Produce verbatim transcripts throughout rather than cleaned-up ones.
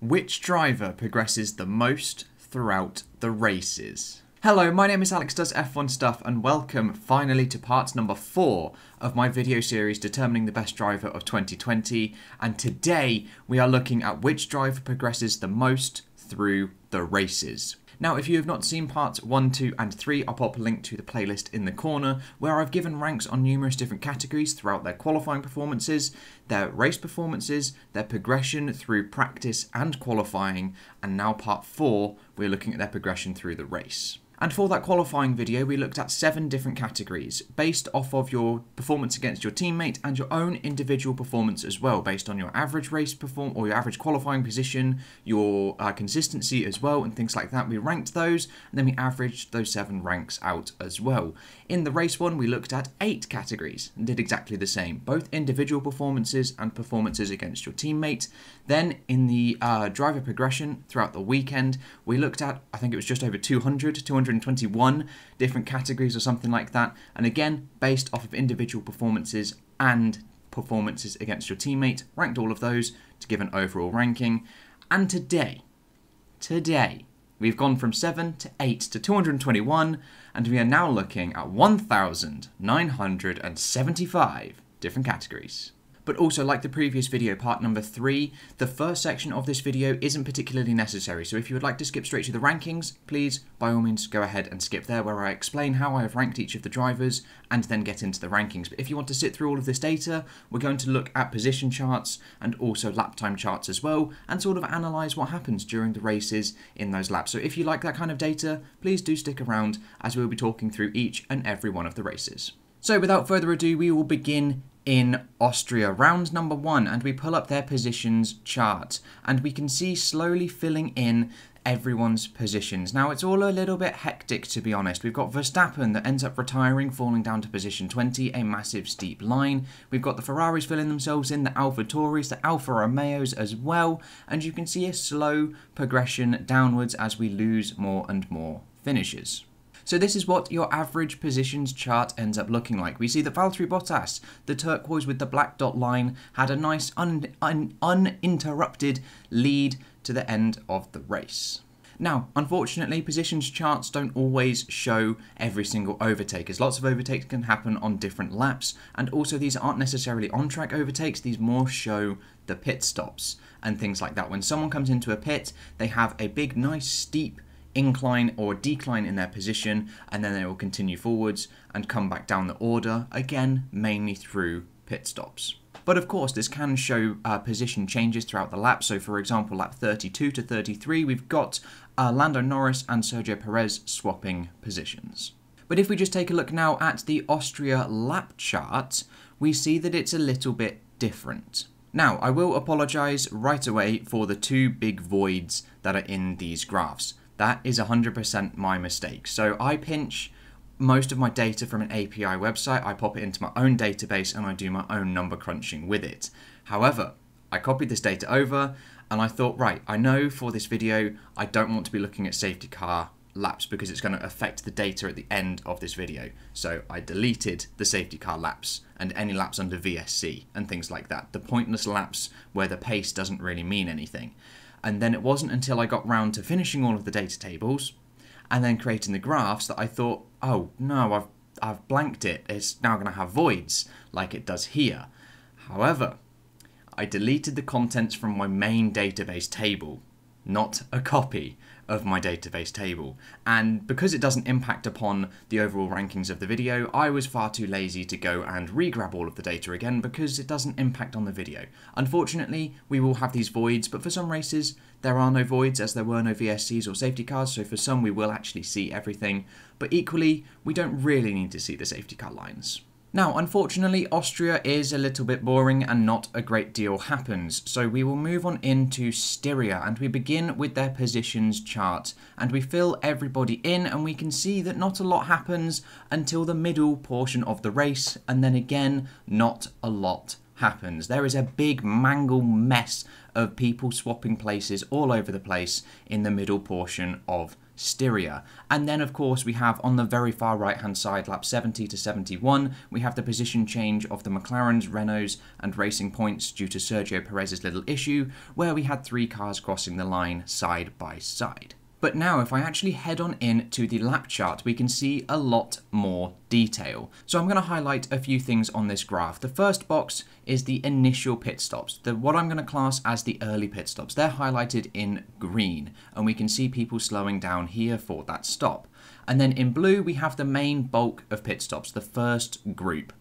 Which driver progresses the most throughout the races? Hello, my name is Alex Does F one Stuff and welcome finally to part number four of my video series determining the best driver of twenty twenty, and today we are looking at which driver progresses the most through the races. Now, if you have not seen parts one, two and three, I'll pop a link to the playlist in the corner where I've given ranks on numerous different categories throughout their qualifying performances, their race performances, their progression through practice and qualifying, and now part four, we're looking at their progression through the race. And for that qualifying video, we looked at seven different categories based off of your performance against your teammate and your own individual performance as well, based on your average race perform or your average qualifying position, your uh, consistency as well, and things like that. We ranked those, and then we averaged those seven ranks out as well. In the race one, we looked at eight categories and did exactly the same, both individual performances and performances against your teammate. Then in the uh, driver progression throughout the weekend, we looked at, I think it was just over two hundred, two hundred twenty-one different categories or something like that, and again based off of individual performances and performances against your teammate, ranked all of those to give an overall ranking. And today today we've gone from seven to eight to two hundred twenty-one, and we are now looking at one thousand nine hundred seventy-five different categories. But also, like the previous video, part number three, the first section of this video isn't particularly necessary, so if you would like to skip straight to the rankings, please, by all means, go ahead and skip there, where I explain how I have ranked each of the drivers and then get into the rankings. But if you want to sit through all of this data, we're going to look at position charts and also lap time charts as well, and sort of analyse what happens during the races in those laps. So if you like that kind of data, please do stick around, as we'll be talking through each and every one of the races. So without further ado, we will begin in Austria, round number one, and we pull up their positions chart, and we can see slowly filling in everyone's positions. Now, it's all a little bit hectic, to be honest. We've got Verstappen that ends up retiring, falling down to position twenty, a massive steep line. We've got the Ferraris filling themselves in, the AlphaTauris, the Alfa Romeos as well, and you can see a slow progression downwards as we lose more and more finishes. So this is what your average positions chart ends up looking like. We see that Valtteri Bottas, the turquoise with the black dot line, had a nice un un uninterrupted lead to the end of the race. Now, unfortunately, positions charts don't always show every single overtake, as lots of overtakes can happen on different laps, and also these aren't necessarily on-track overtakes, these more show the pit stops and things like that. When someone comes into a pit, they have a big, nice, steep incline or decline in their position, and then they will continue forwards and come back down the order, again mainly through pit stops. But of course this can show uh, position changes throughout the lap. So for example, lap thirty-two to thirty-three, we've got uh, Lando Norris and Sergio Perez swapping positions. But if we just take a look now at the Austria lap chart, we see that it's a little bit different. Now, I will apologise right away for the two big voids that are in these graphs. That is one hundred percent my mistake. So I pinch most of my data from an A P I website, I pop it into my own database, and I do my own number crunching with it. However, I copied this data over, and I thought, right, I know for this video, I don't want to be looking at safety car laps because it's going to affect the data at the end of this video. So I deleted the safety car laps and any laps under V S C and things like that. The pointless laps where the pace doesn't really mean anything. And then it wasn't until I got round to finishing all of the data tables and then creating the graphs that I thought, oh no, I've, I've blanked it. It's now going to have voids like it does here. However, I deleted the contents from my main database table, not a copy of my database table. And because it doesn't impact upon the overall rankings of the video, I was far too lazy to go and re-grab all of the data again because it doesn't impact on the video. Unfortunately, we will have these voids, but for some races, there are no voids as there were no V S Cs or safety cars, so for some we will actually see everything. But equally, we don't really need to see the safety car lines. Now, unfortunately, Austria is a little bit boring and not a great deal happens, so we will move on into Styria, and we begin with their positions chart, and we fill everybody in, and we can see that not a lot happens until the middle portion of the race, and then again, not a lot happens. There is a big mangle mess of people swapping places all over the place in the middle portion of Styria. And then of course we have on the very far right hand side, lap seventy to seventy-one, we have the position change of the McLarens, Renaults and Racing Points due to Sergio Perez's little issue, where we had three cars crossing the line side by side. But now if I actually head on in to the lap chart, we can see a lot more detail. So I'm going to highlight a few things on this graph. The first box is the initial pit stops, the, what I'm going to class as the early pit stops. They're highlighted in green, and we can see people slowing down here for that stop. And then in blue, we have the main bulk of pit stops, the first group.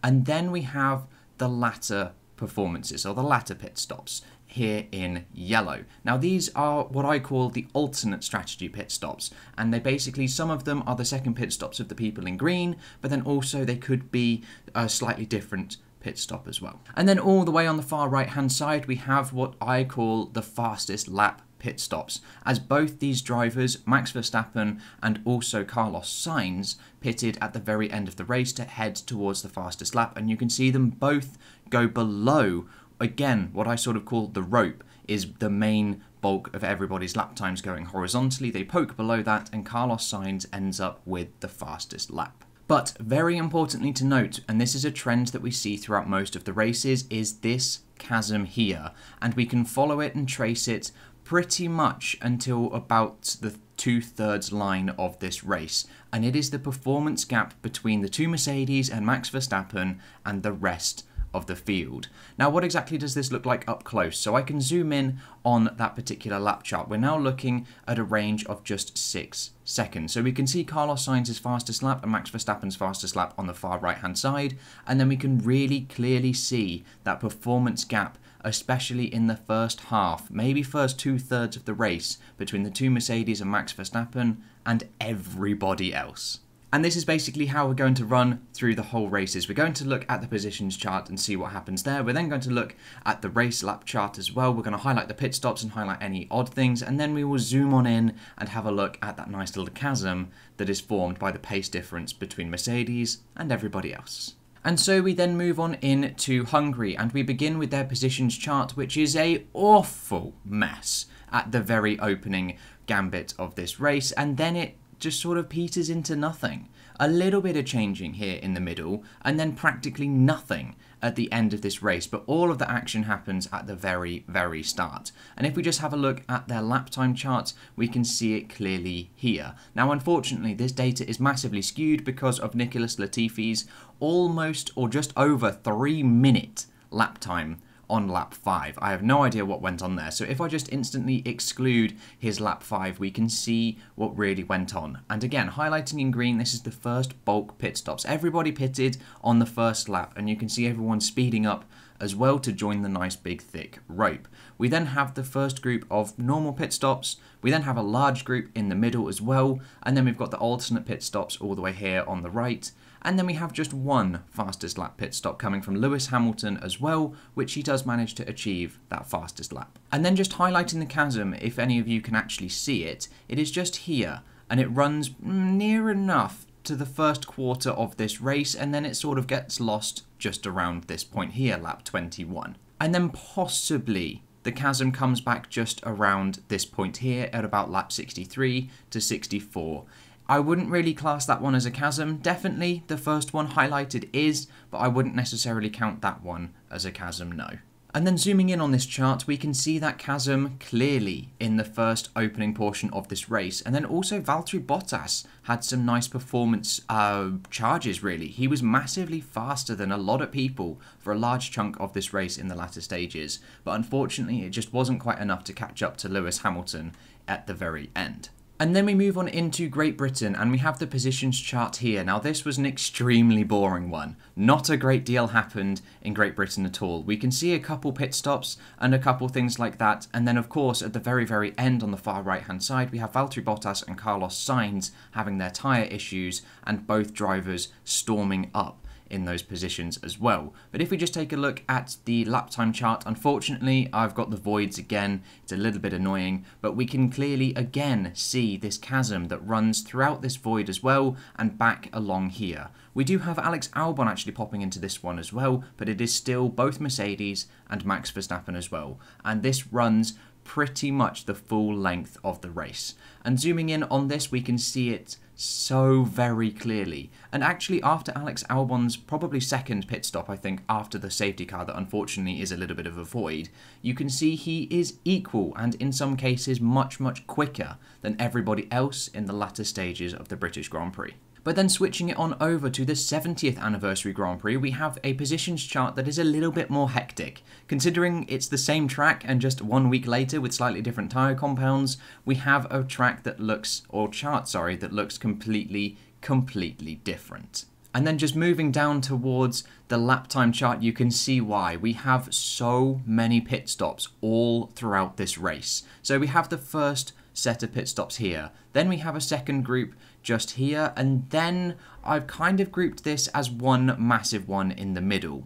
And then we have the latter performances, or the latter pit stops, here in yellow. Now these are what I call the alternate strategy pit stops, and they basically, some of them are the second pit stops of the people in green, but then also they could be a slightly different pit stop as well. And then all the way on the far right hand side, we have what I call the fastest lap pit stops, as both these drivers, Max Verstappen and also Carlos Sainz, pitted at the very end of the race to head towards the fastest lap, and you can see them both go below. Again, what I sort of call the rope is the main bulk of everybody's lap times going horizontally. They poke below that, and Carlos Sainz ends up with the fastest lap. But very importantly to note, and this is a trend that we see throughout most of the races, is this chasm here, and we can follow it and trace it pretty much until about the two-thirds line of this race, and it is the performance gap between the two Mercedes and Max Verstappen and the rest of the field. Now what exactly does this look like up close? So I can zoom in on that particular lap chart. We're now looking at a range of just six seconds. So we can see Carlos Sainz's fastest lap and Max Verstappen's fastest lap on the far right hand side, and then we can really clearly see that performance gap, especially in the first half, maybe first two-thirds of the race, between the two Mercedes and Max Verstappen and everybody else. And this is basically how we're going to run through the whole races. We're going to look at the positions chart and see what happens there. We're then going to look at the race lap chart as well. We're going to highlight the pit stops and highlight any odd things, and then we will zoom on in and have a look at that nice little chasm that is formed by the pace difference between Mercedes and everybody else. And so we then move on in to Hungary, and we begin with their positions chart, which is a awful mess at the very opening gambit of this race, and then it just sort of peters into nothing. A little bit of changing here in the middle, and then practically nothing at the end of this race, but all of the action happens at the very, very start. And if we just have a look at their lap time charts, we can see it clearly here. Now, unfortunately, this data is massively skewed because of Nicholas Latifi's almost, or just over, three-minute lap time on lap five. I have no idea what went on there. So if I just instantly exclude his lap five, we can see what really went on. And again, highlighting in green, this is the first bulk pit stops. Everybody pitted on the first lap, and you can see everyone speeding up as well to join the nice big thick rope. We then have the first group of normal pit stops. We then have a large group in the middle as well. And then we've got the alternate pit stops all the way here on the right. And then we have just one fastest lap pit stop coming from Lewis Hamilton as well, which he does manage to achieve that fastest lap. And then just highlighting the chasm, if any of you can actually see it, it is just here, and it runs near enough to the first quarter of this race, and then it sort of gets lost just around this point here, lap twenty-one. And then possibly the chasm comes back just around this point here at about lap sixty-three to sixty-four. I wouldn't really class that one as a chasm. Definitely the first one highlighted is, but I wouldn't necessarily count that one as a chasm, no. And then zooming in on this chart, we can see that chasm clearly in the first opening portion of this race. And then also Valtteri Bottas had some nice performance uh, charges, really. He was massively faster than a lot of people for a large chunk of this race in the latter stages. But unfortunately, it just wasn't quite enough to catch up to Lewis Hamilton at the very end. And then we move on into Great Britain, and we have the positions chart here. Now this was an extremely boring one. Not a great deal happened in Great Britain at all. We can see a couple pit stops and a couple things like that, and then of course at the very very end on the far right hand side we have Valtteri Bottas and Carlos Sainz having their tyre issues, and both drivers storming up in those positions as well. But if we just take a look at the lap time chart, unfortunately I've got the voids again, it's a little bit annoying, but we can clearly again see this chasm that runs throughout this void as well, and back along here. We do have Alex Albon actually popping into this one as well, but it is still both Mercedes and Max Verstappen as well, and this runs pretty much the full length of the race. And zooming in on this, we can see it so very clearly. And actually, after Alex Albon's probably second pit stop, I think, after the safety car that unfortunately is a little bit of a void, you can see he is equal and in some cases much, much quicker than everybody else in the latter stages of the British Grand Prix. But then switching it on over to the seventieth anniversary Grand Prix, we have a positions chart that is a little bit more hectic. Considering it's the same track and just one week later with slightly different tyre compounds, we have a track that looks, or chart, sorry, that looks completely, completely different. And then just moving down towards the lap time chart, you can see why. We have so many pit stops all throughout this race. So we have the first set of pit stops here, then we have a second group just here, and then I've kind of grouped this as one massive one in the middle.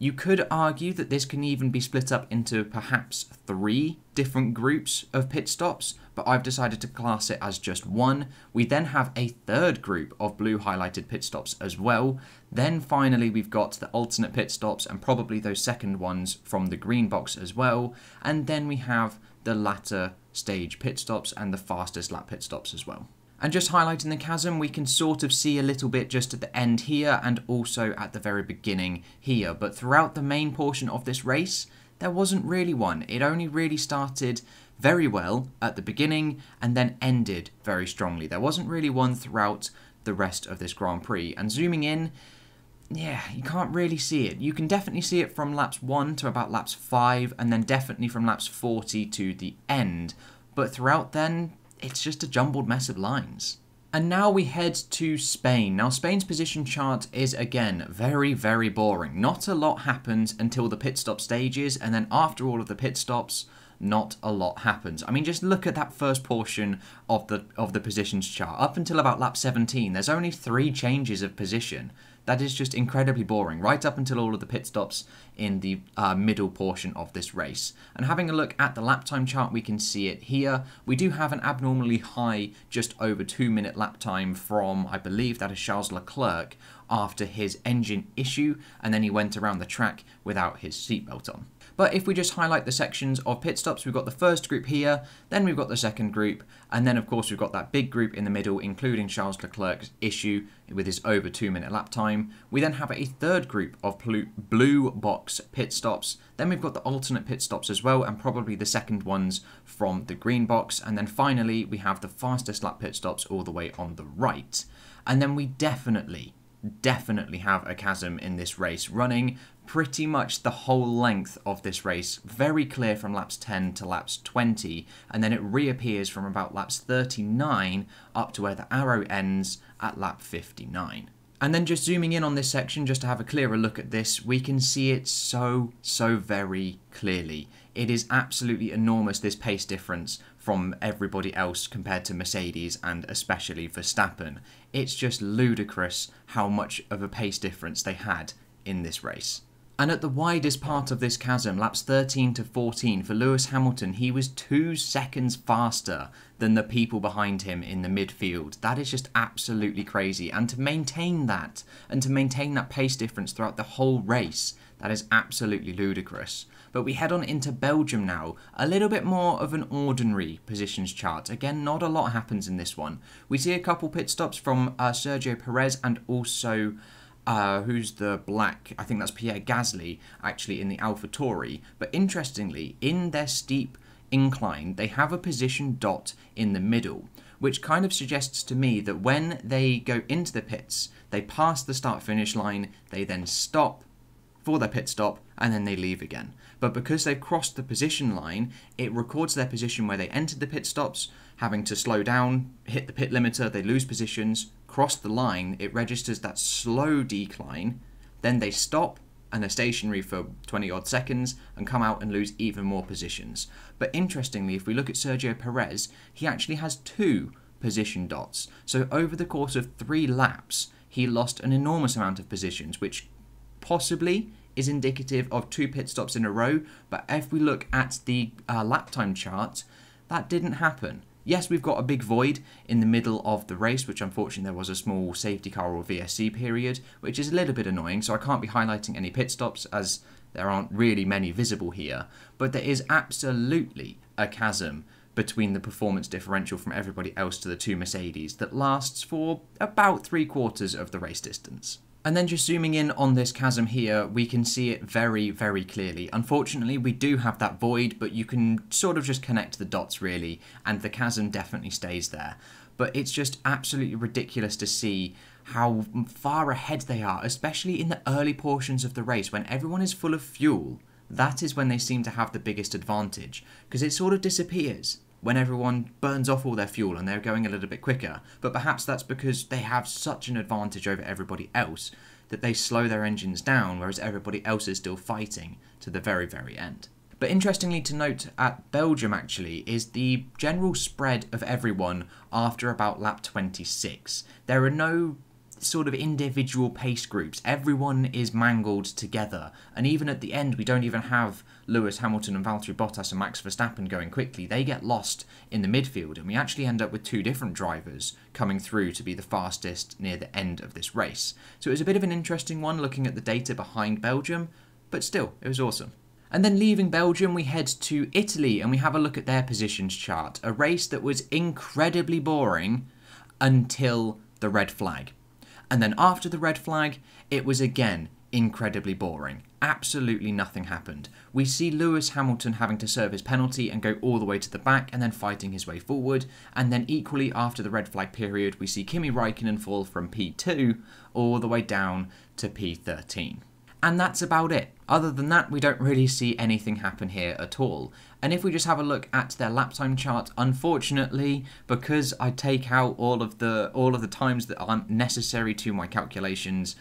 You could argue that this can even be split up into perhaps three different groups of pit stops, but I've decided to class it as just one. We then have a third group of blue highlighted pit stops as well. Then finally we've got the alternate pit stops and probably those second ones from the green box as well, and then we have the latter stage pit stops and the fastest lap pit stops as well. And just highlighting the chasm, we can sort of see a little bit just at the end here and also at the very beginning here, but throughout the main portion of this race there wasn't really one. It only really started very well at the beginning and then ended very strongly. There wasn't really one throughout the rest of this Grand Prix. And zooming in, yeah, you can't really see it. You can definitely see it from laps one to about laps five, and then definitely from laps forty to the end. But throughout then, it's just a jumbled mess of lines. And now we head to Spain. Now Spain's position chart is again very, very boring. Not a lot happens until the pit stop stages, and then after all of the pit stops, not a lot happens. I mean, just look at that first portion of the of the positions chart. Up until about lap seventeen, there's only three changes of position. That is just incredibly boring, right up until all of the pit stops in the uh, middle portion of this race. And having a look at the lap time chart, we can see it here. We do have an abnormally high, just over two minute lap time from, I believe that is Charles Leclerc, after his engine issue, and then he went around the track without his seatbelt on. But if we just highlight the sections of pit stops, we've got the first group here, then we've got the second group, and then of course we've got that big group in the middle, including Charles Leclerc's issue with his over two minute lap time. We then have a third group of blue box pit stops, then we've got the alternate pit stops as well, and probably the second ones from the green box, and then finally we have the fastest lap pit stops all the way on the right. And then we definitely, definitely have a chasm in this race running pretty much the whole length of this race, very clear from laps ten to laps twenty, and then it reappears from about laps thirty-nine up to where the arrow ends at lap fifty-nine. And then just zooming in on this section just to have a clearer look at this, we can see it so, so very clearly. It is absolutely enormous, this pace difference from everybody else compared to Mercedes and especially Verstappen. It's just ludicrous how much of a pace difference they had in this race. And at the widest part of this chasm, laps thirteen to fourteen, for Lewis Hamilton, he was two seconds faster than the people behind him in the midfield. That is just absolutely crazy. And to maintain that, and to maintain that pace difference throughout the whole race, that is absolutely ludicrous. But we head on into Belgium now, a little bit more of an ordinary positions chart. Again, not a lot happens in this one. We see a couple pit stops from uh, Sergio Perez and also, uh, who's the black, I think that's Pierre Gasly, actually in the AlphaTauri. But interestingly, in their steep incline, they have a position dot in the middle, which kind of suggests to me that when they go into the pits, they pass the start-finish line, they then stop for their pit stop, and then they leave again. But because they've crossed the position line, it records their position where they entered the pit stops, having to slow down, hit the pit limiter, they lose positions, cross the line, it registers that slow decline, then they stop and they're stationary for twenty odd seconds and come out and lose even more positions. But interestingly, if we look at Sergio Perez, he actually has two position dots. So over the course of three laps, he lost an enormous amount of positions, which possibly is indicative of two pit stops in a row. But if we look at the uh, lap time chart, that didn't happen. Yes, we've got a big void in the middle of the race, which unfortunately there was a small safety car or V S C period, which is a little bit annoying, so I can't be highlighting any pit stops as there aren't really many visible here. But there is absolutely a chasm between the performance differential from everybody else to the two Mercedes that lasts for about three quarters of the race distance. And then just zooming in on this chasm here, we can see it very, very clearly. Unfortunately, we do have that void, but you can sort of just connect the dots really, and the chasm definitely stays there. But it's just absolutely ridiculous to see how far ahead they are, especially in the early portions of the race when everyone is full of fuel. That is when they seem to have the biggest advantage, because it sort of disappears when everyone burns off all their fuel and they're going a little bit quicker, but perhaps that's because they have such an advantage over everybody else that they slow their engines down, whereas everybody else is still fighting to the very, very end. But interestingly to note at Belgium actually is the general spread of everyone after about lap twenty-six. There are no sort of individual pace groups. Everyone is mangled together, and even at the end we don't even have Lewis Hamilton and Valtteri Bottas and Max Verstappen going quickly. They get lost in the midfield, and we actually end up with two different drivers coming through to be the fastest near the end of this race. So it was a bit of an interesting one looking at the data behind Belgium, but still, it was awesome. And then leaving Belgium, we head to Italy and we have a look at their positions chart. A race that was incredibly boring until the red flag. And then after the red flag, it was again incredibly boring. Absolutely nothing happened. We see Lewis Hamilton having to serve his penalty and go all the way to the back and then fighting his way forward. And then equally after the red flag period, we see Kimi Raikkonen fall from P two all the way down to P thirteen. And that's about it. Other than that, we don't really see anything happen here at all. And if we just have a look at their lap time chart, unfortunately, because I take out all of the all of the times that aren't necessary to my calculations,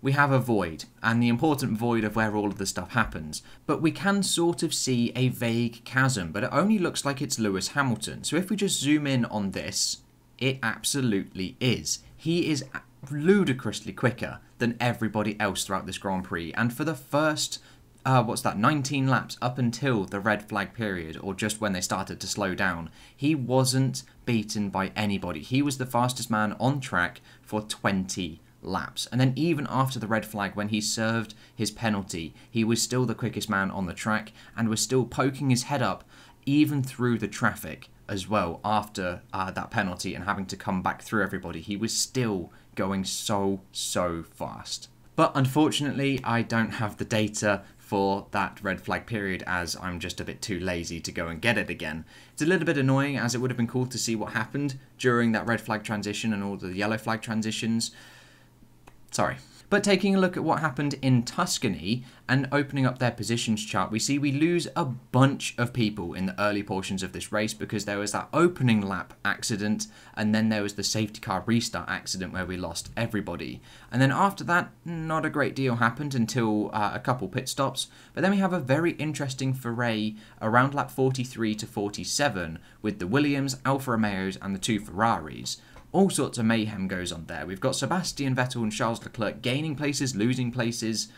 we have a void, and the important void of where all of this stuff happens. But we can sort of see a vague chasm, but it only looks like it's Lewis Hamilton. So if we just zoom in on this, it absolutely is. He is ludicrously quicker than everybody else throughout this Grand Prix, and for the first uh, what's that, nineteen laps up until the red flag period, or just when they started to slow down, he wasn't beaten by anybody. He was the fastest man on track for twenty laps, and then even after the red flag, when he served his penalty, he was still the quickest man on the track and was still poking his head up even through the traffic as well after uh, that penalty and having to come back through everybody. He was still going so, so fast. But unfortunately, I don't have the data for that red flag period, as I'm just a bit too lazy to go and get it again. It's a little bit annoying, as it would have been cool to see what happened during that red flag transition and all the yellow flag transitions. Sorry. But taking a look at what happened in Tuscany and opening up their positions chart, we see we lose a bunch of people in the early portions of this race, because there was that opening lap accident, and then there was the safety car restart accident where we lost everybody. And then after that, not a great deal happened until uh, a couple pit stops. But then we have a very interesting foray around lap forty-three to forty-seven with the Williams, Alfa Romeos and the two Ferraris. All sorts of mayhem goes on there. We've got Sebastian Vettel and Charles Leclerc gaining places, losing places.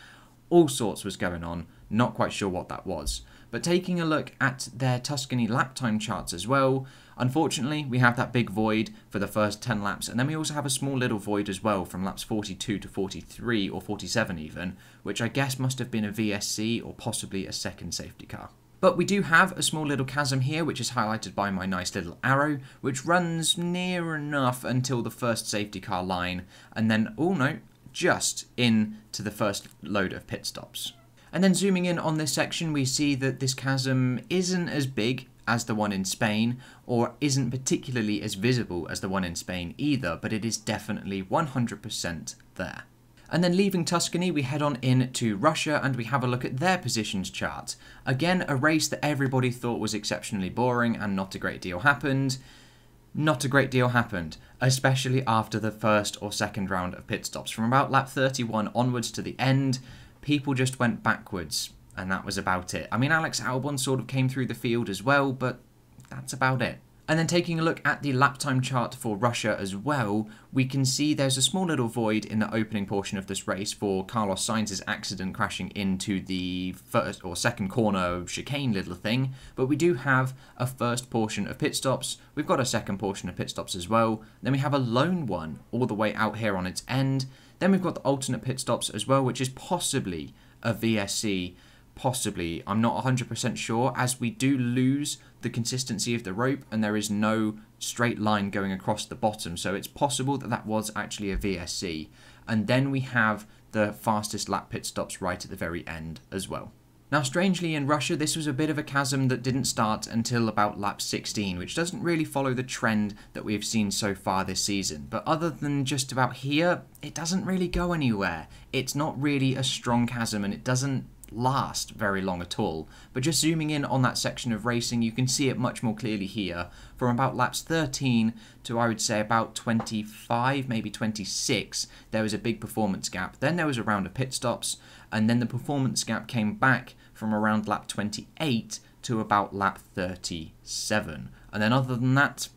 All sorts was going on. Not quite sure what that was. But taking a look at their Tuscany lap time charts as well, unfortunately, we have that big void for the first ten laps. And then we also have a small little void as well from laps forty-two to forty-three, or forty-seven even, which I guess must have been a V S C or possibly a second safety car. But we do have a small little chasm here, which is highlighted by my nice little arrow, which runs near enough until the first safety car line, and then, oh no, just into the first load of pit stops. And then zooming in on this section, we see that this chasm isn't as big as the one in Spain, or isn't particularly as visible as the one in Spain either, but it is definitely one hundred percent there. And then leaving Tuscany, we head on in to Russia and we have a look at their positions chart. Again, a race that everybody thought was exceptionally boring and not a great deal happened. Not a great deal happened, especially after the first or second round of pit stops. From about lap thirty-one onwards to the end, people just went backwards, and that was about it. I mean, Alex Albon sort of came through the field as well, but that's about it. And then taking a look at the lap time chart for Russia as well, we can see there's a small little void in the opening portion of this race for Carlos Sainz's accident crashing into the first or second corner chicane little thing, but we do have a first portion of pit stops, we've got a second portion of pit stops as well, then we have a lone one all the way out here on its end, then we've got the alternate pit stops as well, which is possibly a V S C, Possibly. I'm not one hundred percent sure, as we do lose the consistency of the rope and there is no straight line going across the bottom. So it's possible that that was actually a V S C. And then we have the fastest lap pit stops right at the very end as well. Now, strangely, in Russia, this was a bit of a chasm that didn't start until about lap sixteen, which doesn't really follow the trend that we've seen so far this season. But other than just about here, it doesn't really go anywhere. It's not really a strong chasm, and it doesn't last very long at all. But just zooming in on that section of racing, you can see it much more clearly here, from about laps thirteen to, I would say, about twenty-five, maybe twenty-six. There was a big performance gap, then there was a round of pit stops, and then the performance gap came back from around lap twenty-eight to about lap thirty-seven, and then other than that,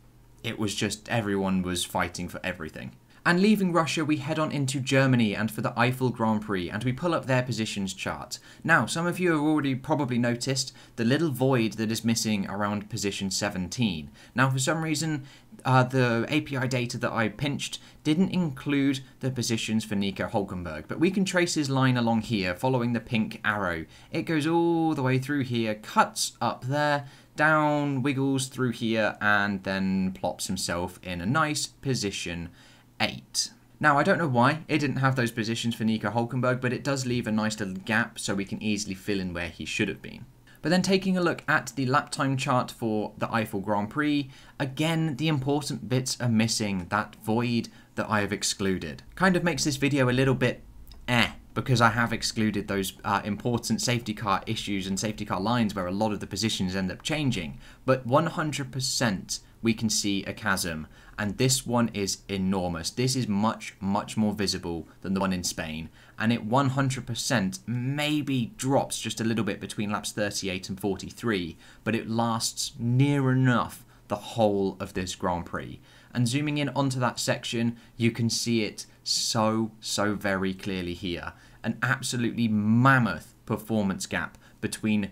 it was just everyone was fighting for everything. And leaving Russia, we head on into Germany and for the Eifel Grand Prix, and we pull up their positions chart. Now, some of you have already probably noticed the little void that is missing around position seventeen. Now, for some reason, uh, the A P I data that I pinched didn't include the positions for Nico Hülkenberg, but we can trace his line along here, following the pink arrow. It goes all the way through here, cuts up there, down, wiggles through here, and then plops himself in a nice position eight. Now, I don't know why it didn't have those positions for Nico Hülkenberg, but it does leave a nice little gap so we can easily fill in where he should have been. But then taking a look at the lap time chart for the Eifel Grand Prix, again, the important bits are missing, that void that I have excluded. Kind of makes this video a little bit eh, because I have excluded those uh, important safety car issues and safety car lines where a lot of the positions end up changing, but one hundred percent we can see a chasm, and this one is enormous. This is much, much more visible than the one in Spain, and it one hundred percent maybe drops just a little bit between laps thirty-eight and forty-three, but it lasts near enough the whole of this Grand Prix. And zooming in onto that section, you can see it so, so very clearly here. An absolutely mammoth performance gap between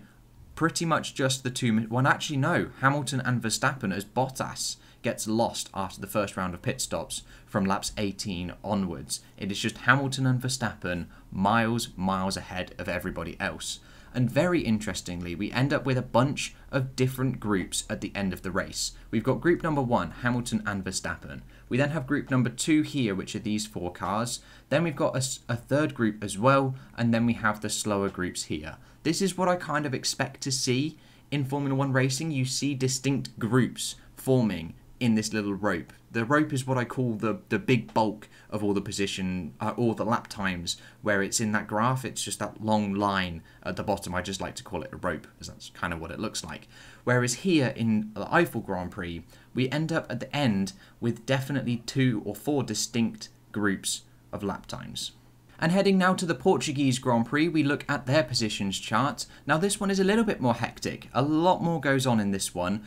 pretty much just the two... Well, actually, no. Hamilton and Verstappen, as Bottas gets lost after the first round of pit stops from laps eighteen onwards. It is just Hamilton and Verstappen miles, miles ahead of everybody else. And very interestingly, we end up with a bunch of different groups at the end of the race. We've got group number one, Hamilton and Verstappen. We then have group number two here, which are these four cars. Then we've got a, a third group as well, and then we have the slower groups here. This is what I kind of expect to see in Formula One racing. You see distinct groups forming in this little rope. The rope is what I call the, the big bulk of all the position, uh, all the lap times, where it's in that graph, it's just that long line at the bottom. I just like to call it a rope, because that's kind of what it looks like. Whereas here in the Eifel Grand Prix, we end up at the end with definitely two or four distinct groups of lap times. And heading now to the Portuguese Grand Prix, we look at their positions chart. Now, this one is a little bit more hectic. A lot more goes on in this one,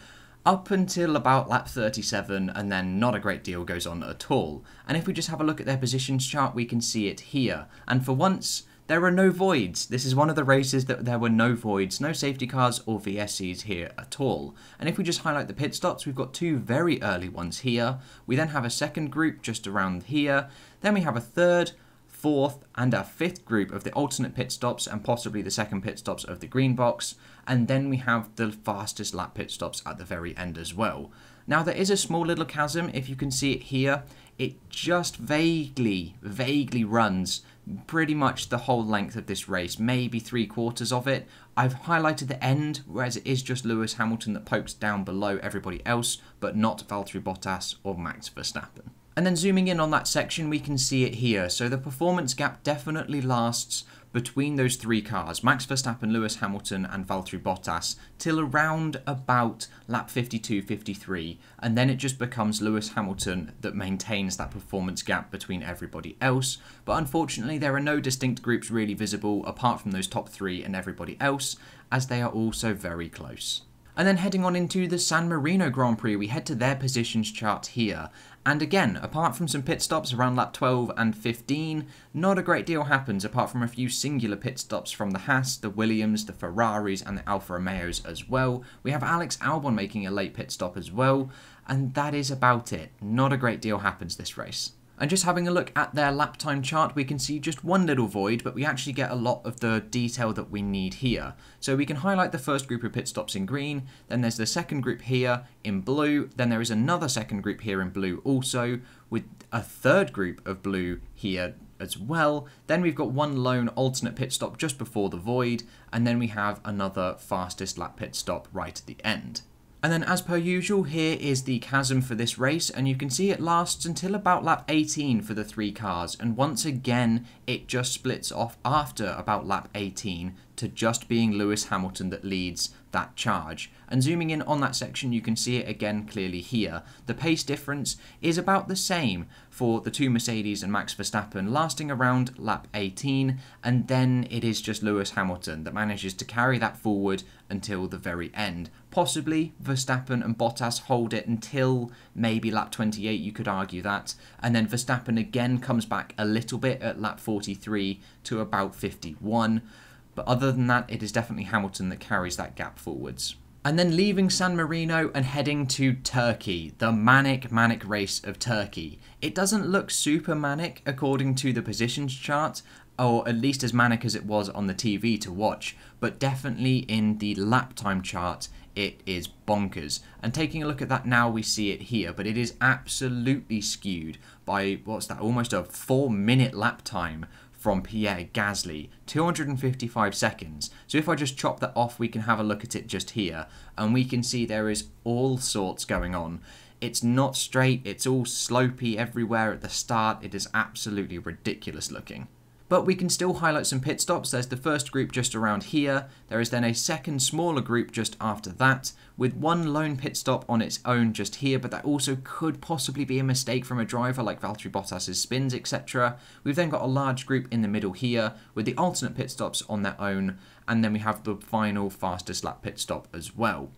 up until about lap thirty-seven, and then not a great deal goes on at all. And if we just have a look at their positions chart, we can see it here. And for once, there are no voids. This is one of the races that there were no voids, no safety cars or V S Cs here at all. And if we just highlight the pit stops, we've got two very early ones here. We then have a second group just around here. Then we have a third, fourth and a fifth group of the alternate pit stops and possibly the second pit stops of the green box, and then we have the fastest lap pit stops at the very end as well. Now, there is a small little chasm, if you can see it here. It just vaguely, vaguely runs pretty much the whole length of this race, maybe three quarters of it. I've highlighted the end, whereas it is just Lewis Hamilton that pokes down below everybody else, but not Valtteri Bottas or Max Verstappen. And then zooming in on that section, we can see it here. So the performance gap definitely lasts between those three cars, Max Verstappen, Lewis Hamilton and Valtteri Bottas, till around about lap fifty-two, fifty-three, and then it just becomes Lewis Hamilton that maintains that performance gap between everybody else. But unfortunately, there are no distinct groups really visible apart from those top three and everybody else, as they are also very close. And then heading on into the San Marino Grand Prix, we head to their positions chart here. And again, apart from some pit stops around lap twelve and fifteen, not a great deal happens apart from a few singular pit stops from the Haas, the Williams, the Ferraris and the Alfa Romeos as well. We have Alex Albon making a late pit stop as well, and that is about it. Not a great deal happens this race. And just having a look at their lap time chart, we can see just one little void, but we actually get a lot of the detail that we need here. So we can highlight the first group of pit stops in green, then there's the second group here in blue, then there is another second group here in blue also, with a third group of blue here as well. Then we've got one lone alternate pit stop just before the void, and then we have another fastest lap pit stop right at the end. And then as per usual, here is the chasm for this race, and you can see it lasts until about lap eighteen for the three cars, and once again it just splits off after about lap eighteen to just being Lewis Hamilton that leads that charge. And zooming in on that section, you can see it again clearly here. The pace difference is about the same for the two Mercedes and Max Verstappen, lasting around lap eighteen, and then it is just Lewis Hamilton that manages to carry that forward until the very end. Possibly Verstappen and Bottas hold it until maybe lap twenty-eight, you could argue that, and then Verstappen again comes back a little bit at lap forty-three to about fifty-one. But other than that, it is definitely Hamilton that carries that gap forwards. And then leaving San Marino and heading to Turkey, the manic, manic race of Turkey. It doesn't look super manic according to the positions chart, or at least as manic as it was on the T V to watch, but definitely in the lap time chart, it is bonkers. And taking a look at that now, we see it here, but it is absolutely skewed by, what's that, almost a four minute lap time from Pierre Gasly, two hundred fifty-five seconds. So if I just chop that off, we can have a look at it just here, and we can see there is all sorts going on. It's not straight, it's all slopey everywhere at the start, it is absolutely ridiculous looking. But we can still highlight some pit stops. There's the first group just around here, there is then a second smaller group just after that, with one lone pit stop on its own just here, but that also could possibly be a mistake from a driver like Valtteri Bottas' spins, et cetera. We've then got a large group in the middle here, with the alternate pit stops on their own, and then we have the final fastest lap pit stop as well.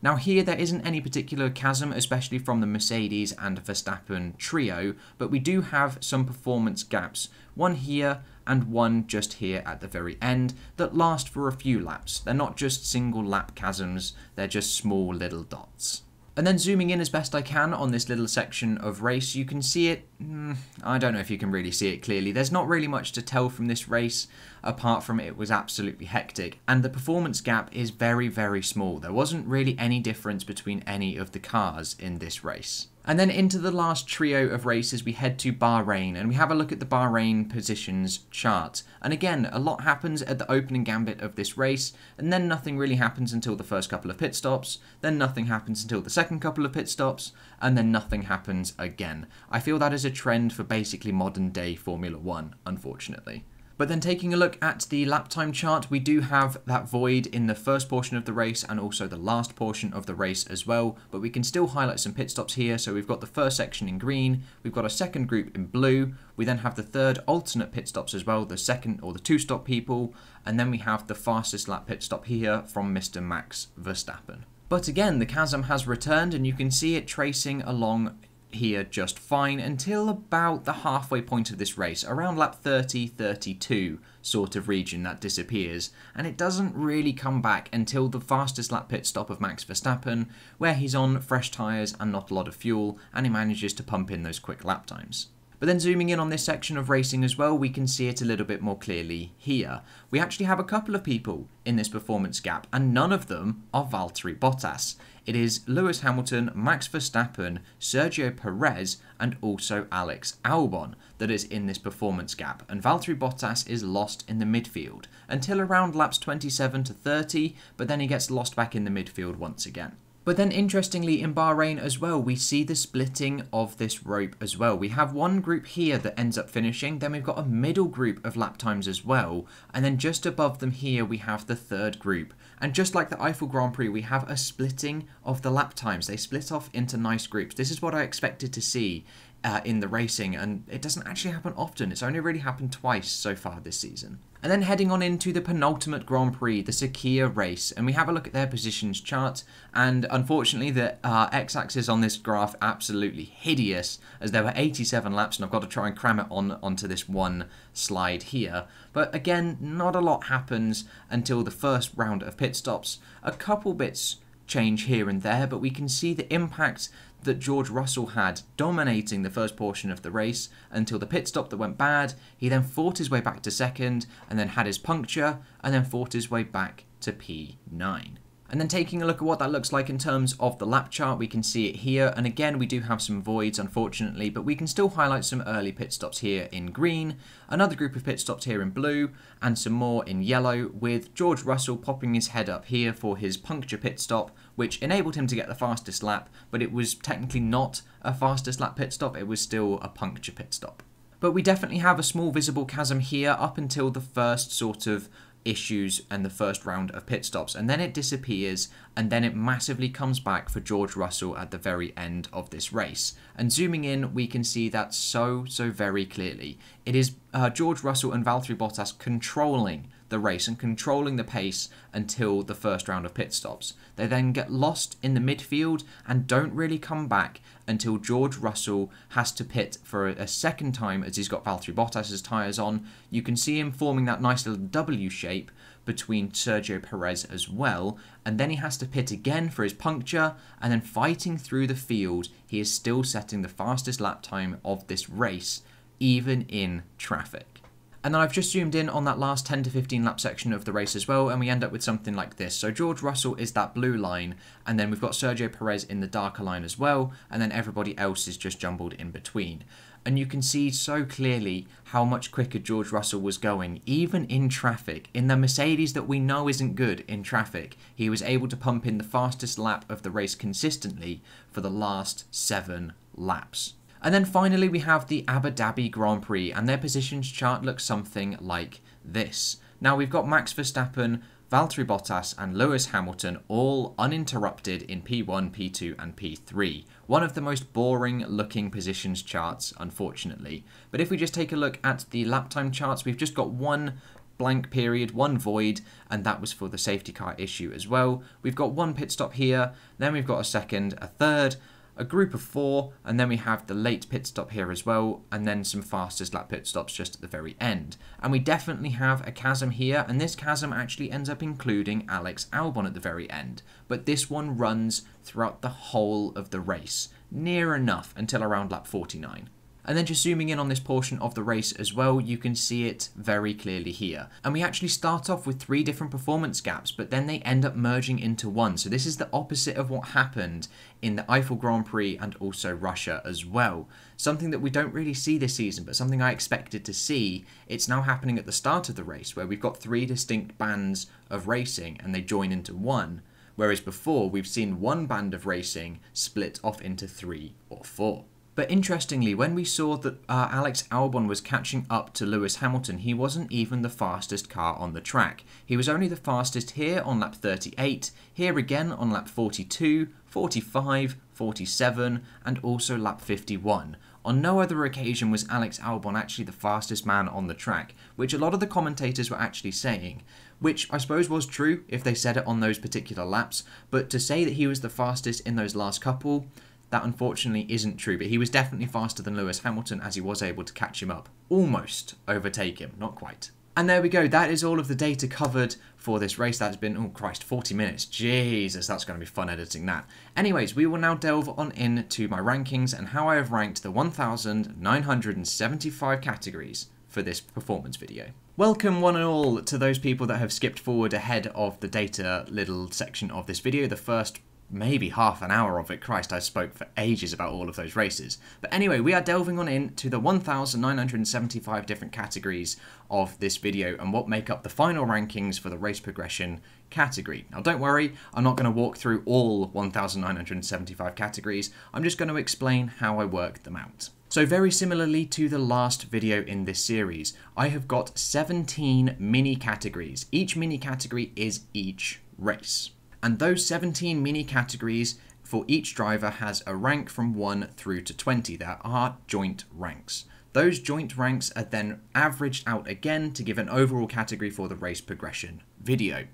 Now here there isn't any particular chasm, especially from the Mercedes and Verstappen trio, but we do have some performance gaps, one here and one just here at the very end, that last for a few laps. They're not just single lap chasms, they're just small little dots. And then zooming in as best I can on this little section of race, you can see it, mm, I don't know if you can really see it clearly, there's not really much to tell from this race, apart from it was absolutely hectic, and the performance gap is very, very small. There wasn't really any difference between any of the cars in this race. And then into the last trio of races, we head to Bahrain, and we have a look at the Bahrain positions chart. And again, a lot happens at the opening gambit of this race, and then nothing really happens until the first couple of pit stops, then nothing happens until the second couple of pit stops, and then nothing happens again. I feel that is a trend for basically modern day Formula One, unfortunately. But then taking a look at the lap time chart, we do have that void in the first portion of the race and also the last portion of the race as well, but we can still highlight some pit stops here. So we've got the first section in green, we've got a second group in blue, we then have the third alternate pit stops as well, the second or the two stop people, and then we have the fastest lap pit stop here from Mister Max Verstappen. But again, the chasm has returned, and you can see it tracing along here just fine until about the halfway point of this race, around lap thirty, thirty-two sort of region that disappears, and it doesn't really come back until the fastest lap pit stop of Max Verstappen, where he's on fresh tyres and not a lot of fuel, and he manages to pump in those quick lap times. But then zooming in on this section of racing as well, we can see it a little bit more clearly here. We actually have a couple of people in this performance gap, and none of them are Valtteri Bottas. It is Lewis Hamilton, Max Verstappen, Sergio Perez, and also Alex Albon that is in this performance gap, and Valtteri Bottas is lost in the midfield until around laps twenty-seven to thirty, but then he gets lost back in the midfield once again. But then interestingly in Bahrain as well, we see the splitting of this rope as well. We have one group here that ends up finishing, then we've got a middle group of lap times as well, and then just above them here we have the third group. And just like the Eifel Grand Prix, we have a splitting of the lap times. They split off into nice groups. This is what I expected to see uh, in the racing, and it doesn't actually happen often. It's only really happened twice so far this season. And then heading on into the penultimate Grand Prix, the Sakhir race, and we have a look at their positions chart, and unfortunately the uh, x-axis on this graph absolutely hideous, as there were eighty-seven laps, and I've got to try and cram it on onto this one slide here. But again, not a lot happens until the first round of pit stops. A couple bits change here and there, but we can see the impact that George Russell had, dominating the first portion of the race until the pit stop that went bad. He then fought his way back to second, and then had his puncture, and then fought his way back to P nine. And then taking a look at what that looks like in terms of the lap chart, we can see it here, and again we do have some voids unfortunately, but we can still highlight some early pit stops here in green, another group of pit stops here in blue, and some more in yellow, with George Russell popping his head up here for his puncture pit stop, which enabled him to get the fastest lap, but it was technically not a fastest lap pit stop, it was still a puncture pit stop. But we definitely have a small visible chasm here up until the first sort of issues and the first round of pit stops, and then it disappears, and then it massively comes back for George Russell at the very end of this race. And zooming in, we can see that so so very clearly. It is uh, George Russell and Valtteri Bottas controlling the race and controlling the pace until the first round of pit stops. They then get lost in the midfield and don't really come back until George Russell has to pit for a second time as he's got Valtteri Bottas' tyres on. You can see him forming that nice little W shape between Sergio Perez as well, and then he has to pit again for his puncture, and then fighting through the field, he is still setting the fastest lap time of this race, even in traffic. And then I've just zoomed in on that last ten to fifteen lap section of the race as well, and we end up with something like this. So George Russell is that blue line, and then we've got Sergio Perez in the darker line as well, and then everybody else is just jumbled in between. And you can see so clearly how much quicker George Russell was going, even in traffic, in the Mercedes that we know isn't good in traffic. He was able to pump in the fastest lap of the race consistently for the last seven laps. And then finally we have the Abu Dhabi Grand Prix, and their positions chart looks something like this. Now we've got Max Verstappen, Valtteri Bottas and Lewis Hamilton all uninterrupted in P one, P two and P three. One of the most boring looking positions charts, unfortunately. But if we just take a look at the lap time charts, we've just got one blank period, one void, and that was for the safety car issue as well. We've got one pit stop here, then we've got a second, a third, a group of four, and then we have the late pit stop here as well, and then some fastest lap pit stops just at the very end. And we definitely have a chasm here, and this chasm actually ends up including Alex Albon at the very end, but this one runs throughout the whole of the race, near enough until around lap forty-nine. And then just zooming in on this portion of the race as well, you can see it very clearly here. And we actually start off with three different performance gaps, but then they end up merging into one. So this is the opposite of what happened in the Eifel Grand Prix and also Russia as well. Something that we don't really see this season, but something I expected to see. It's now happening at the start of the race, where we've got three distinct bands of racing and they join into one. Whereas before, we've seen one band of racing split off into three or four. But interestingly, when we saw that uh, Alex Albon was catching up to Lewis Hamilton, he wasn't even the fastest car on the track. He was only the fastest here on lap thirty-eight, here again on lap forty-two, forty-five, forty-seven, and also lap fifty-one. On no other occasion was Alex Albon actually the fastest man on the track, which a lot of the commentators were actually saying, which I suppose was true if they said it on those particular laps, but to say that he was the fastest in those last couple, that unfortunately isn't true, but he was definitely faster than Lewis Hamilton as he was able to catch him up. Almost overtake him, not quite. And there we go, that is all of the data covered for this race. That's been, oh Christ, forty minutes. Jesus, that's going to be fun editing that. Anyways, we will now delve on into my rankings and how I have ranked the one thousand nine hundred seventy-five categories for this performance video. Welcome one and all to those people that have skipped forward ahead of the data little section of this video, the first maybe half an hour of it. Christ, I spoke for ages about all of those races. But anyway, we are delving on into the one thousand nine hundred seventy-five different categories of this video and what make up the final rankings for the race progression category. Now don't worry, I'm not going to walk through all one thousand nine hundred seventy-five categories, I'm just going to explain how I work them out. So very similarly to the last video in this series, I have got seventeen mini categories. Each mini category is each race. And those seventeen mini categories for each driver has a rank from one through to twenty. There are joint ranks. Those joint ranks are then averaged out again to give an overall category for the race progression video.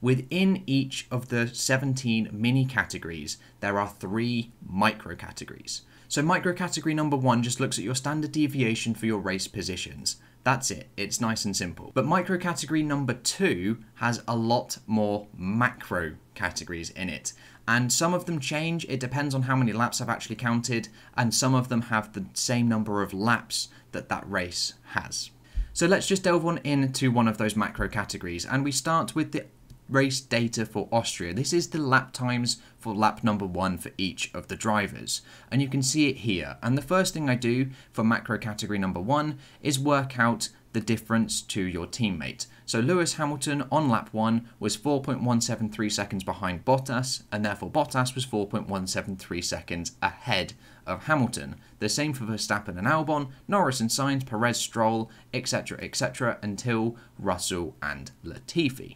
Within each of the seventeen mini categories, there are three micro categories. So micro category number one just looks at your standard deviation for your race positions. That's it, it's nice and simple. But micro category number two has a lot more macro categories in it. and some of them change. It depends on how many laps I've actually counted, and some of them have the same number of laps that that race has. So let's just delve on into one of those macro categories, and we start with the race data for Austria. This is the lap times for lap number one for each of the drivers, and you can see it here. And the first thing I do for macro category number one is work out the difference to your teammate. So Lewis Hamilton on lap one was four point one seven three seconds behind Bottas, and therefore Bottas was four point one seven three seconds ahead of Hamilton. The same for Verstappen and Albon, Norris and Sainz, Perez, Stroll, etc, et cetera, until Russell and Latifi.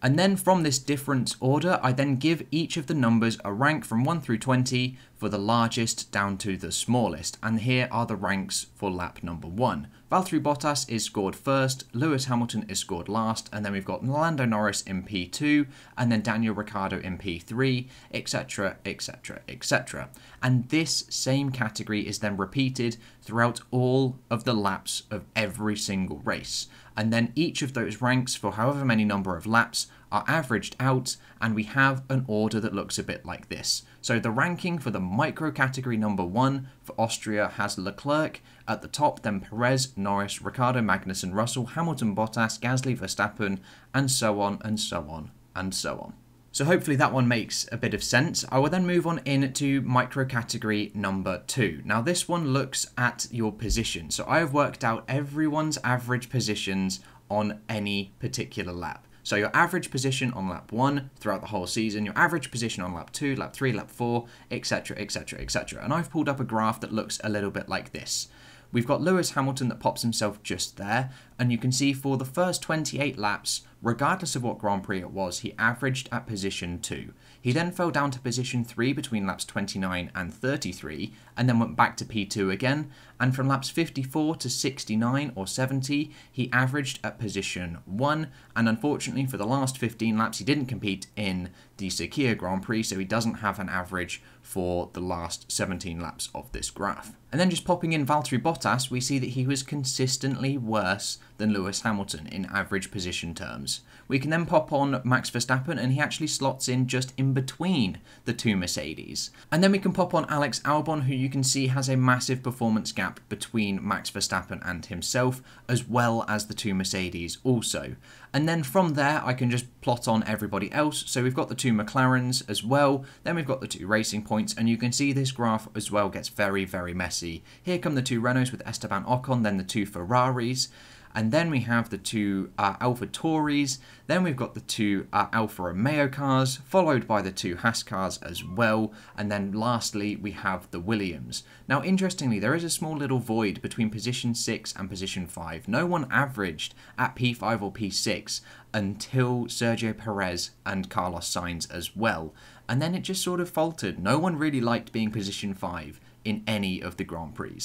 And then from this difference order, I then give each of the numbers a rank from one through twenty for the largest down to the smallest. And here are the ranks for lap number one. Valtteri Bottas is scored first, Lewis Hamilton is scored last, and then we've got Lando Norris in P two, and then Daniel Ricciardo in P three, et cetera, et cetera, et cetera. And this same category is then repeated throughout all of the laps of every single race. And then each of those ranks for however many number of laps are averaged out, and we have an order that looks a bit like this. So the ranking for the micro category number one for Austria has Leclerc at the top, then Perez, Norris, Ricciardo, Magnussen, Russell, Hamilton, Bottas, Gasly, Verstappen, and so on and so on and so on. So hopefully that one makes a bit of sense. I will then move on in to micro category number two. Now this one looks at your position. So I have worked out everyone's average positions on any particular lap. So your average position on lap one throughout the whole season, your average position on lap two, lap three, lap four, et cetera, et cetera, et cetera. And I've pulled up a graph that looks a little bit like this. We've got Lewis Hamilton that pops himself just there, and you can see for the first twenty-eight laps, regardless of what Grand Prix it was, he averaged at position two. He then fell down to position three between laps twenty-nine and thirty-three, and then went back to P two again, and from laps fifty-four to sixty-nine or seventy, he averaged at position one, and unfortunately for the last fifteen laps, he didn't compete in the Sakhir Grand Prix, so he doesn't have an average for the last seventeen laps of this graph. And then just popping in Valtteri Bottas, we see that he was consistently worse than Lewis Hamilton in average position terms. We can then pop on Max Verstappen, and he actually slots in just in between the two Mercedes. And then we can pop on Alex Albon, who you can see has a massive performance gap between Max Verstappen and himself, as well as the two Mercedes also. And then from there, I can just plot on everybody else. So we've got the two McLarens as well, then we've got the two Racing Points, and you can see this graph as well gets very, very messy. Here come the two Renaults with Esteban Ocon, then the two Ferraris, and then we have the two uh, Alfa Tauris, then we've got the two uh, Alfa Romeo cars, followed by the two Haas cars as well, and then lastly we have the Williams. Now interestingly, there is a small little void between position six and position five. No one averaged at P five or P six until Sergio Perez and Carlos Sainz as well, and then it just sort of faltered. No one really liked being position five in any of the Grand Prix.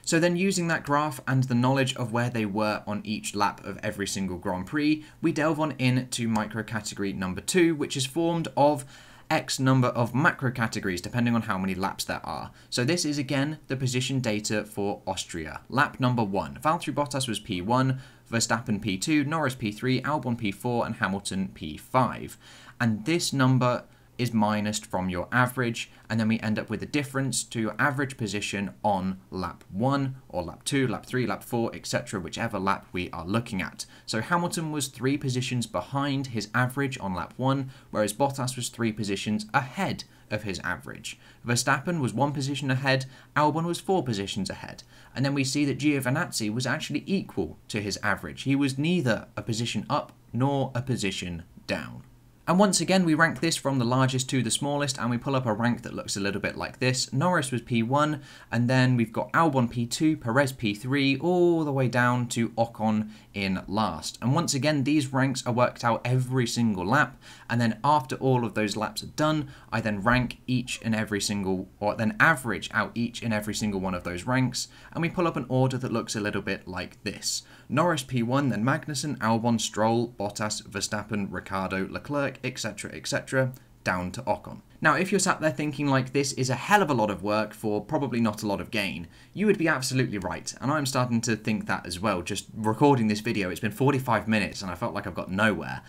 So then using that graph and the knowledge of where they were on each lap of every single Grand Prix, we delve on in to micro category number two, which is formed of X number of macro categories, depending on how many laps there are. So this is again the position data for Austria. Lap number one, Valtteri Bottas was P one, Verstappen P two, Norris P three, Albon P four, and Hamilton P five. And this number is minused from your average, and then we end up with a difference to your average position on lap one or lap two, lap three, lap four, et cetera, whichever lap we are looking at. So Hamilton was three positions behind his average on lap one, whereas Bottas was three positions ahead of his average. Verstappen was one position ahead, Albon was four positions ahead. And then we see that Giovinazzi was actually equal to his average. He was neither a position up nor a position down. And once again, we rank this from the largest to the smallest, and we pull up a rank that looks a little bit like this. Norris was P one, and then we've got Albon P two, Perez P three, all the way down to Ocon in last. And once again, these ranks are worked out every single lap, and then after all of those laps are done, I then rank each and every single, or then average out each and every single one of those ranks, and we pull up an order that looks a little bit like this. Norris P one, then Magnussen, Albon, Stroll, Bottas, Verstappen, Ricciardo, Leclerc, etc, et cetera, down to Ocon. Now, if you're sat there thinking like this is a hell of a lot of work for probably not a lot of gain, you would be absolutely right, and I'm starting to think that as well. Just recording this video, it's been forty-five minutes and I felt like I've got nowhere.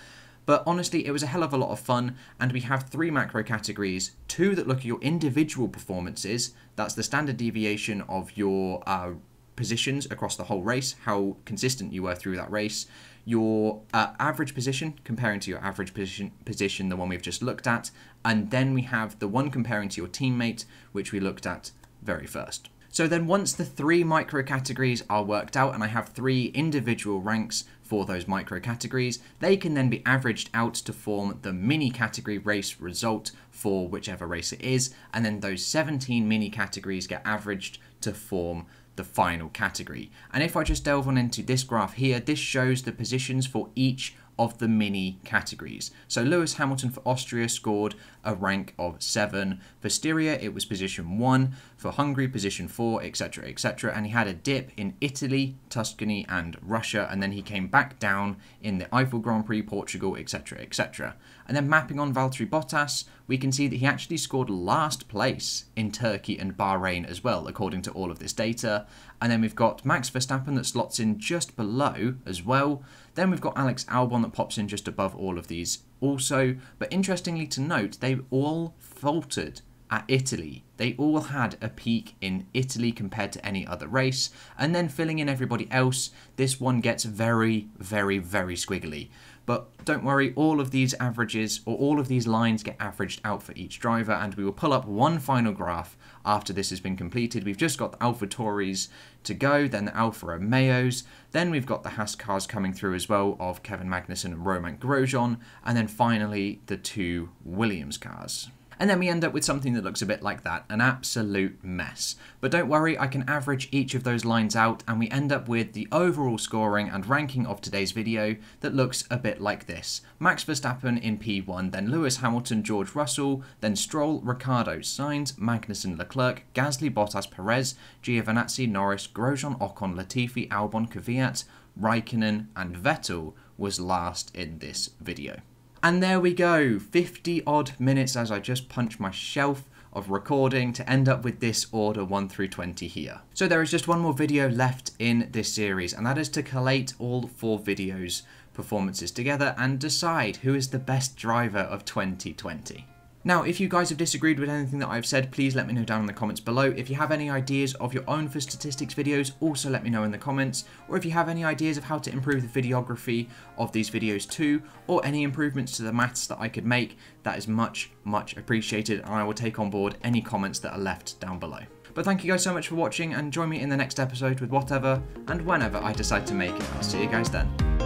But honestly, it was a hell of a lot of fun, and we have three macro categories, two that look at your individual performances, that's the standard deviation of your uh, positions across the whole race, how consistent you were through that race, your uh, average position, comparing to your average position, position, the one we've just looked at, and then we have the one comparing to your teammate, which we looked at very first. So then once the three micro categories are worked out, and I have three individual ranks for those micro categories, they can then be averaged out to form the mini category race result for whichever race it is, and then those seventeen mini categories get averaged to form the final category. And if I just delve on into this graph here, this shows the positions for each of the mini categories. So Lewis Hamilton for Austria scored a rank of seven. For Styria it was position one, for Hungary position four, etc, etc, and he had a dip in Italy, Tuscany and Russia, and then he came back down in the Eifel Grand Prix, Portugal, etc, etc. And then mapping on Valtteri Bottas, we can see that he actually scored last place in Turkey and Bahrain as well, according to all of this data. And then we've got Max Verstappen that slots in just below as well. Then we've got Alex Albon that pops in just above all of these also. But interestingly to note, they all faltered at Italy. They all had a peak in Italy compared to any other race. And then filling in everybody else, this one gets very, very, very squiggly. But don't worry, all of these averages, or all of these lines, get averaged out for each driver, and we will pull up one final graph after this has been completed. We've just got the AlphaTauris to go, then the Alfa Romeos, then we've got the Haas cars coming through as well of Kevin Magnussen and Romain Grosjean, and then finally the two Williams cars. And then we end up with something that looks a bit like that, an absolute mess. But don't worry, I can average each of those lines out, and we end up with the overall scoring and ranking of today's video that looks a bit like this. Max Verstappen in P one, then Lewis Hamilton, George Russell, then Stroll, Ricciardo, Sainz, Magnussen, Leclerc, Gasly, Bottas, Perez, Giovinazzi, Norris, Grosjean, Ocon, Latifi, Albon, Kvyat, Raikkonen and Vettel was last in this video. And there we go, fifty odd minutes as I just punch my shelf of recording to end up with this order one through twenty here. So there is just one more video left in this series, and that is to collate all four videos' performances together and decide who is the best driver of twenty twenty. Now, if you guys have disagreed with anything that I've said, please let me know down in the comments below. If you have any ideas of your own for statistics videos, also let me know in the comments. Or if you have any ideas of how to improve the videography of these videos too, or any improvements to the maths that I could make, that is much, much appreciated, and I will take on board any comments that are left down below. But thank you guys so much for watching, and join me in the next episode with whatever and whenever I decide to make it. I'll see you guys then.